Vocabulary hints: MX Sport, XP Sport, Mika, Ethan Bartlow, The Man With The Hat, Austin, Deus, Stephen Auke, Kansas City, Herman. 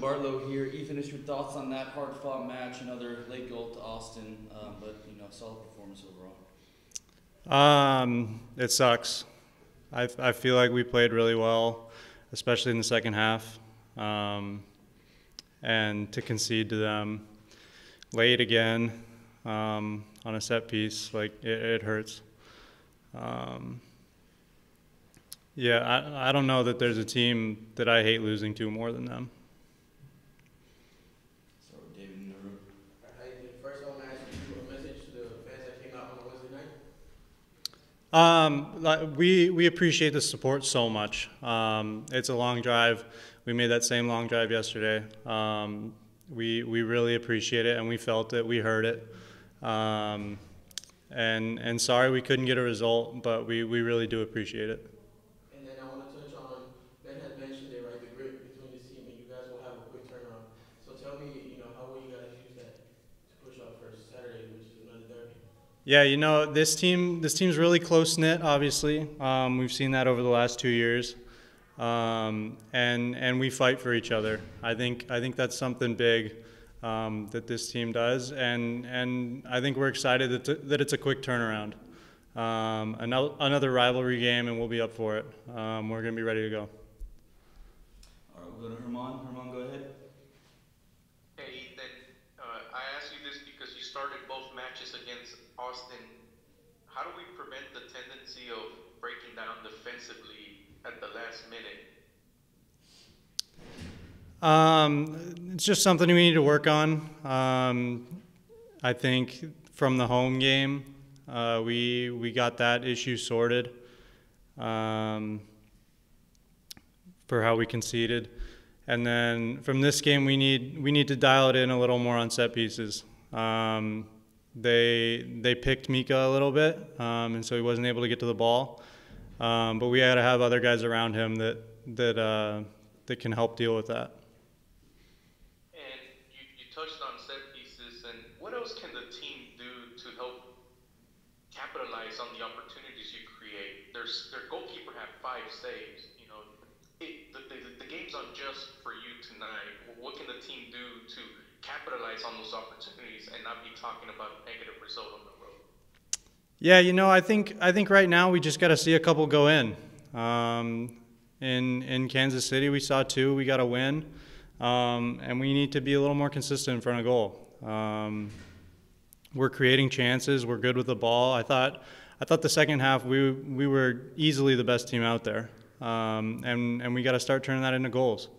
Bartlow here. Ethan, just your thoughts on that hard-fought match, another late goal to Austin, but solid performance overall. It sucks. I feel like we played really well, especially in the second half, and to concede to them late again on a set piece, like it hurts. Yeah, I don't know that there's a team that I hate losing to more than them. So, David in the room. First, I want to ask you a message to the fans that came out on Wednesday night. We appreciate the support so much. It's a long drive. We made that same long drive yesterday. We really appreciate it, and we felt it. We heard it. And sorry we couldn't get a result, but we really do appreciate it. And then I want to touch on, Ben had mentioned it, right, the grit between this team, and you guys will have a quick turnaround. So tell me, how will you guys use that to push off for Saturday, which is another derby? Yeah, this team's really close-knit, obviously. We've seen that over the last 2 years. And we fight for each other. I think that's something big. That this team does, and I think we're excited that it's a quick turnaround. Another rivalry game, and we'll be up for it. We're going to be ready to go. All right, we'll go to Herman. Herman, go ahead. Hey, Ethan, I asked you this because you started both matches against Austin. How do we prevent the tendency of breaking down defensively at the last minute? It's just something we need to work on. I think from the home game, we got that issue sorted for how we conceded, and then from this game we need to dial it in a little more on set pieces. They picked Mika a little bit, and so he wasn't able to get to the ball. But we had to have other guys around him that can help deal with that. Touched on set pieces, and what else can the team do to help capitalize on the opportunities you create? Their goalkeeper had 5 saves. The game's unjust for you tonight. What can the team do to capitalize on those opportunities and not be talking about negative result on the road? Yeah, I think right now we just got to see a couple go in. In Kansas City, we saw 2. We got a win. And we need to be a little more consistent in front of goal. We're creating chances. We're good with the ball. I thought the second half we were easily the best team out there, and we got to start turning that into goals.